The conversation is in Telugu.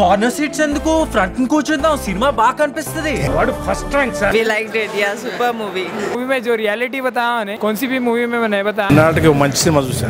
కార్నర్ సీట్స్ ఎందుకు ఫ్రంట్ కూర్చుందాం, సినిమా బాగా కనిపిస్తుంది. First rank sir. We liked it. Yeah super movie. Movie మే జో రియాలిటీ బతానే, కౌన్ సీ భీ మూవీ మే నేను బతా. నాటక మంచి సినిమా చూసాను.